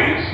ways